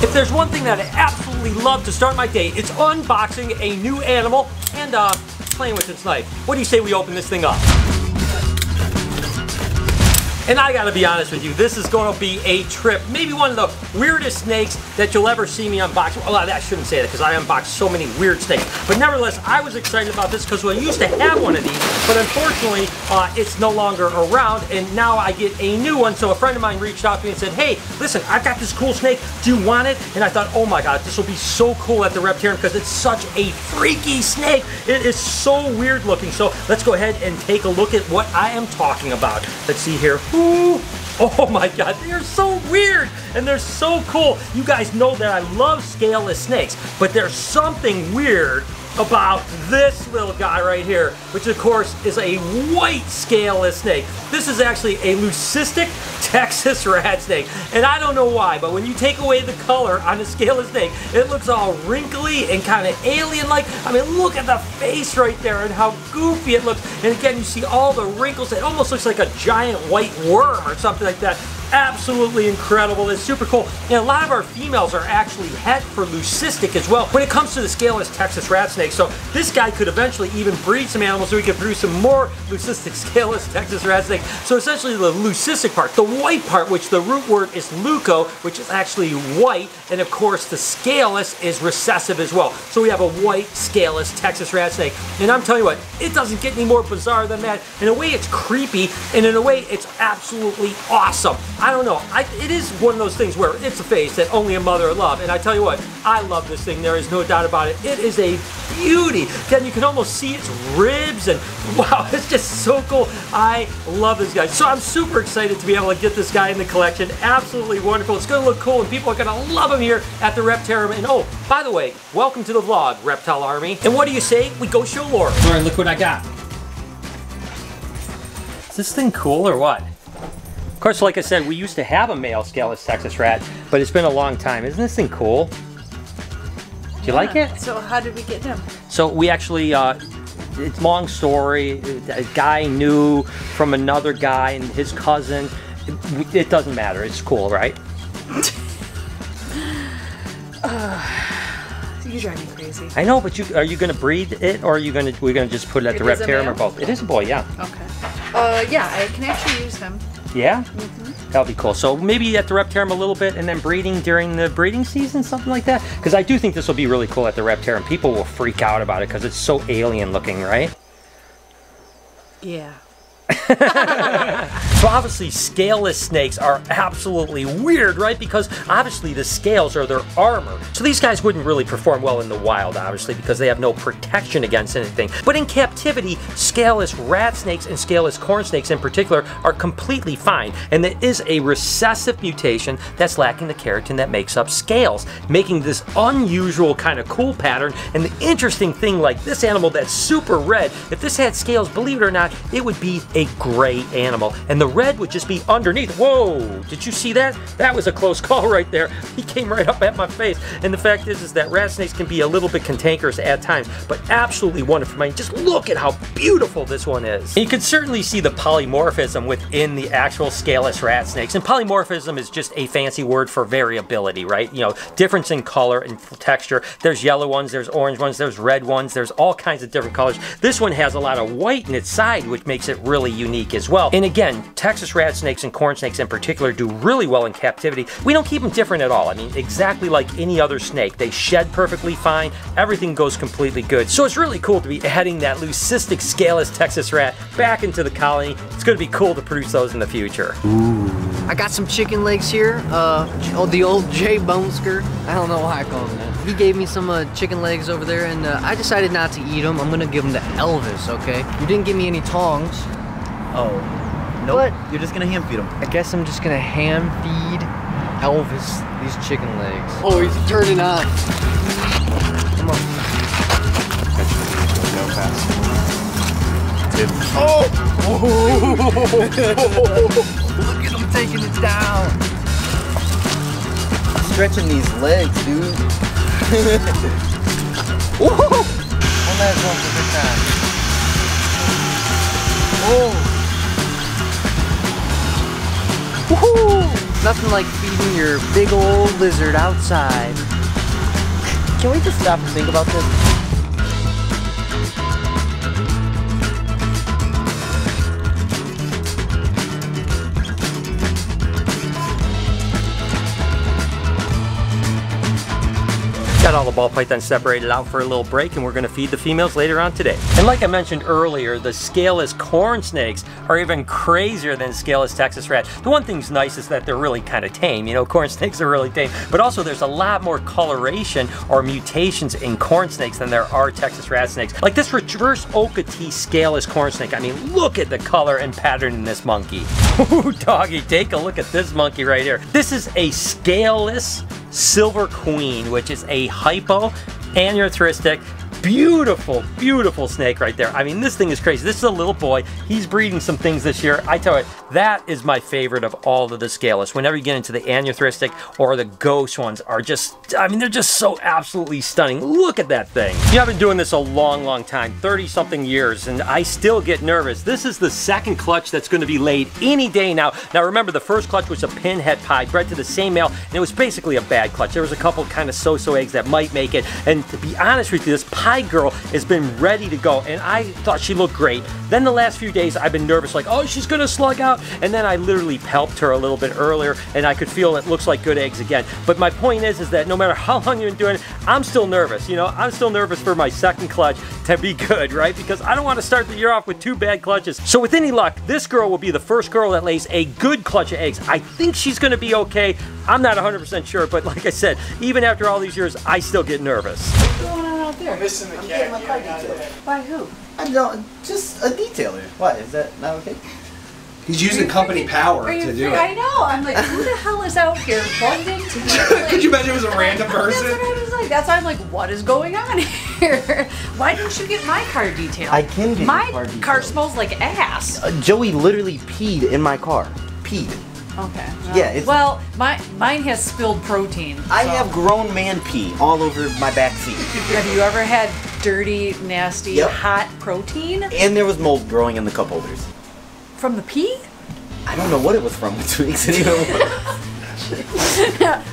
If there's one thing that I absolutely love to start my day, it's unboxing a new animal and playing with its knife. What do you say we open this thing up? And I gotta be honest with you, this is gonna be a trip. Maybe one of the weirdest snakes that you'll ever see me unbox. Well, I shouldn't say that because I unbox so many weird snakes. But nevertheless, I was excited about this because I used to have one of these, but unfortunately, it's no longer around and now I get a new one. So a friend of mine reached out to me and said, hey, listen, I've got this cool snake, do you want it? And I thought, oh my God, this will be so cool at the Reptarium because it's such a freaky snake. It is so weird looking. So let's go ahead and take a look at what I am talking about. Let's see here. Ooh. Oh my God, they are so weird and they're so cool. You guys know that I love scaleless snakes, but there's something weird about this little guy right here, which of course is a white scaleless snake. This is actually a leucistic Texas rat snake, and I don't know why, but when you take away the color on a scaleless snake, it looks all wrinkly and kind of alien-like. I mean, look at the face right there and how goofy it looks, and again, you see all the wrinkles. It almost looks like a giant white worm or something like that. Absolutely incredible. It's super cool. And a lot of our females are actually het for leucistic as well when it comes to the scaleless Texas rat snake. So this guy could eventually even breed some animals so we could produce some more leucistic scaleless Texas rat snakes. So essentially the leucistic part, the white part, which the root word is leuco, which is actually white, and of course the scaleless is recessive as well. So we have a white scaleless Texas rat snake. And I'm telling you what, it doesn't get any more bizarre than that. In a way it's creepy, and in a way it's absolutely awesome. I don't know, it is one of those things where it's a face that only a mother would love, and I tell you what, I love this thing, there is no doubt about it. It is a beauty. Then you can almost see its ribs, and wow, it's just so cool. I love this guy. So I'm super excited to be able to get this guy in the collection. Absolutely wonderful. It's gonna look cool, and people are gonna love him here at the Reptarium. And oh, by the way, welcome to the vlog, Reptile Army. And what do you say? We go show Laura. All right, look what I got. Is this thing cool or what? Of course, like I said, we used to have a male scaleless Texas rat, but it's been a long time. Isn't this thing cool? Do you like it? So how did we get him? So we actually, it's a long story. A guy knew from another guy and his cousin. It doesn't matter. It's cool, right? You drive me crazy. I know, but are you going to breed it, or are you going to just put it at the Reptarium, or both? It is a boy, yeah. Okay. Yeah, I can actually use him. Yeah? Mm-hmm. That'll be cool. So maybe at the Reptarium a little bit and then breeding during the breeding season, something like that. Because I do think this will be really cool at the Reptarium. People will freak out about it because it's so alien looking, right? Yeah. So obviously scaleless snakes are absolutely weird, right? Because obviously the scales are their armor. So these guys wouldn't really perform well in the wild, obviously, because they have no protection against anything. But in captivity, scaleless rat snakes and scaleless corn snakes in particular are completely fine. And it is a recessive mutation that's lacking the keratin that makes up scales, making this unusual kind of cool pattern. And the interesting thing, like this animal that's super red, if this had scales, believe it or not, it would be a gray animal, and the red would just be underneath. Whoa, did you see that? That was a close call right there. He came right up at my face. And the fact is that rat snakes can be a little bit cantankerous at times, but absolutely wonderful. I mean, just look at how beautiful this one is. And you can certainly see the polymorphism within the actual scaleless rat snakes, and polymorphism is just a fancy word for variability, right? You know, difference in color and texture. There's yellow ones, there's orange ones, there's red ones, there's all kinds of different colors. This one has a lot of white in its side, which makes it really unique as well. And again, Texas rat snakes and corn snakes in particular do really well in captivity. We don't keep them different at all. I mean, exactly like any other snake. They shed perfectly fine. Everything goes completely good. So it's really cool to be adding that leucistic scaleless Texas rat back into the colony. It's going to be cool to produce those in the future. Ooh. I got some chicken legs here. The old J Bone Skirt. I don't know why I call him that. He gave me some chicken legs over there, and I decided not to eat them. I'm going to give them to Elvis, okay? You didn't give me any tongs. Oh, no, nope. You're just gonna ham feed him. I guess I'm just gonna ham feed Elvis these chicken legs. Oh, he's turning on. Come on. Oh! Oh. Look at him taking it down. Stretching these legs, dude. Woo! One last one for good time. Oh! Woohoo! Nothing like feeding your big old lizard outside. Can we just stop and think about this? Got all the ball pythons separated out for a little break, and we're gonna feed the females later on today. And like I mentioned earlier, the scaleless corn snakes are even crazier than scaleless Texas rats. The one thing's nice is that they're really kind of tame. You know, corn snakes are really tame, but also there's a lot more coloration or mutations in corn snakes than there are Texas rat snakes. Like this reverse Okotee scaleless corn snake. I mean, look at the color and pattern in this monkey. Ooh, doggy, take a look at this monkey right here. This is a scaleless Silver Queen, which is a hypoaneurystic, beautiful, beautiful snake right there. I mean, this thing is crazy. This is a little boy. He's breeding some things this year. I tell you, that is my favorite of all of the scaleless. Whenever you get into the aneurystic or the ghost ones are just, I mean, they're just so absolutely stunning. Look at that thing. You know, I've been doing this a long, long time, 30-something years, and I still get nervous. This is the second clutch that's gonna be laid any day now. Now remember, the first clutch was a pinhead pie bred to the same male, and it was basically a bad clutch. There was a couple kind of so-so eggs that might make it, and to be honest with you, this pie girl has been ready to go, and I thought she looked great. Then the last few days, I've been nervous, like, oh, she's gonna slug out. And then I literally helped her a little bit earlier, and I could feel it looks like good eggs again. But my point is that no matter how long you've been doing it, I'm still nervous. You know, I'm still nervous for my second clutch to be good, right? Because I don't want to start the year off with two bad clutches. So with any luck, this girl will be the first girl that lays a good clutch of eggs. I think she's going to be okay. I'm not 100% sure, but like I said, even after all these years, I still get nervous. What's going on out there? I'm missing the cat. I'm getting my car detailed. By who? I'm going, just a detailer. What, is that not okay? He's using company power to do it. I know. I'm like, who the hell is out here bonding to like, could you imagine it was a random person? That's what I was like. That's why I'm like, what is going on here? Why didn't you get my car detailed? I can get my car detailed. My car smells like ass. Joey literally peed in my car. Peed. Okay. Well, yeah. It's, well, mine has spilled protein. I have grown man pee all over my back seat. Have you ever had dirty, nasty, hot protein? And there was mold growing in the cup holders. From the pee? I don't know what it was from.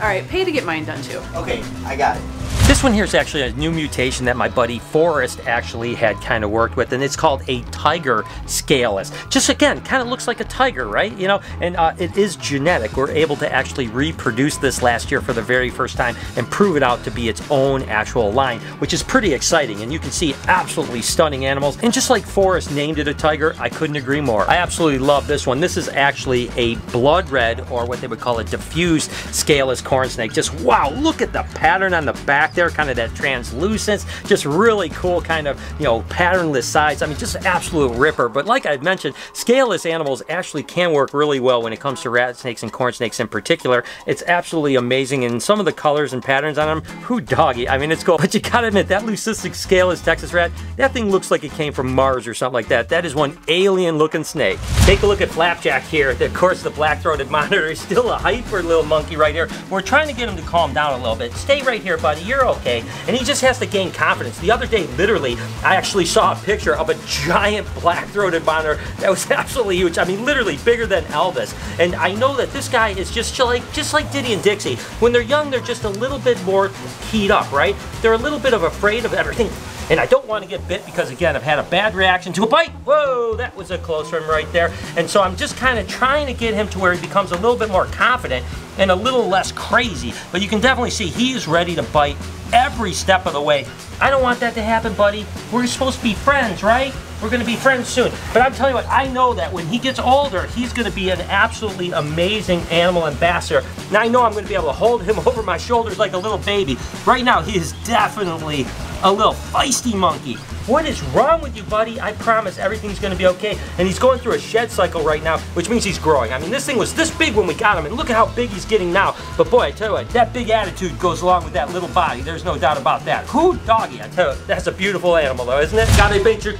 Alright, pay to get mine done too. Okay, I got it. This one here is actually a new mutation that my buddy Forrest actually had kind of worked with, and it's called a tiger scaleless. Just again, kind of looks like a tiger, right? You know, and it is genetic. We're able to actually reproduce this last year for the very first time and prove it out to be its own actual line, which is pretty exciting. And you can see absolutely stunning animals. And just like Forrest named it a tiger, I couldn't agree more. I absolutely love this one. This is actually a blood red, or what they would call a diffused scaleless corn snake. Just wow, look at the pattern on the back there. Kind of that translucence, just really cool kind of, you know, patternless sides. I mean, just absolute ripper. But like I've mentioned, scaleless animals actually can work really well when it comes to rat snakes and corn snakes in particular. It's absolutely amazing, and some of the colors and patterns on them, who doggy, I mean, it's cool. But you gotta admit, that leucistic scaleless Texas rat, that thing looks like it came from Mars or something like that. That is one alien looking snake. Take a look at Flapjack here. Of course, the black-throated monitor is still a hyper little monkey right here. We're trying to get him to calm down a little bit. Stay right here, buddy. You're okay. And he just has to gain confidence. The other day, literally, I actually saw a picture of a giant black-throated monitor that was absolutely huge. I mean, literally bigger than Elvis. And I know that this guy is just like Diddy and Dixie. When they're young, they're just a little bit more keyed up, right? They're a little bit of afraid of everything. And I don't want to get bit because, again, I've had a bad reaction to a bite. Whoa, that was a close one right there. And so I'm just kind of trying to get him to where he becomes a little bit more confident and a little less crazy. But you can definitely see he is ready to bite every step of the way. I don't want that to happen, buddy. We're supposed to be friends, right? We're gonna be friends soon. But I'm telling you what, I know that when he gets older, he's gonna be an absolutely amazing animal ambassador. Now I know I'm gonna be able to hold him over my shoulders like a little baby. Right now, he is definitely a little feisty monkey. What is wrong with you, buddy? I promise everything's gonna be okay. And he's going through a shed cycle right now, which means he's growing. I mean, this thing was this big when we got him, and look at how big he's getting now. But boy, I tell you what, that big attitude goes along with that little body. There's no doubt about that. Who doggy? I tell you, that's a beautiful animal though, isn't it? Gotta paint your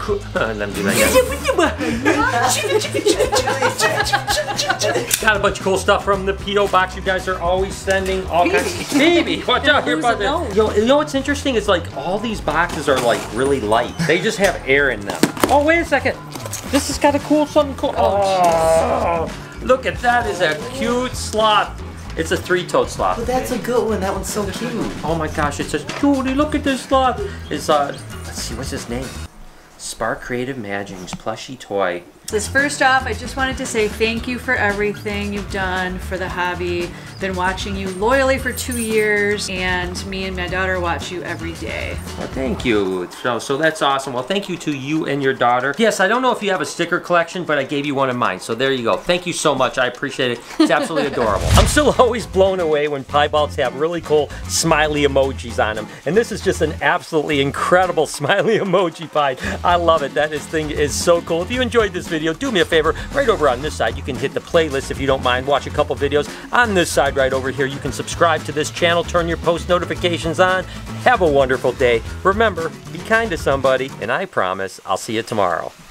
let me do that again. Got a bunch of cool stuff from the P.O. Box. You guys are always sending all kinds of... Baby, watch out here, buddy. You know what's interesting? It's like all these boxes are like really light. They just have air in them. Oh, wait a second. This has got a cool something cool. Oh, Look at that, is a cute sloth. It's a three-toed sloth. But that's a good one. That one's so cute. Oh my gosh, it's a cutie. Look at this sloth. It's let's see, what's his name? Spark Creative Magic's plushie toy. First off, I just wanted to say thank you for everything you've done for the hobby. Been watching you loyally for 2 years, and me and my daughter watch you every day. Well, thank you. So that's awesome. Well, thank you to you and your daughter. Yes, I don't know if you have a sticker collection, but I gave you one of mine, so there you go. Thank you so much. I appreciate it. It's absolutely adorable. I'm still always blown away when piebalgs have really cool smiley emojis on them, and this is just an absolutely incredible smiley emoji pie. I love it. That thing is so cool. If you enjoyed this video, do me a favor, right over on this side you can hit the playlist if you don't mind, watch a couple videos. On this side right over here you can subscribe to this channel, turn your post notifications on. Have a wonderful day. Remember, be kind to somebody, and I promise I'll see you tomorrow.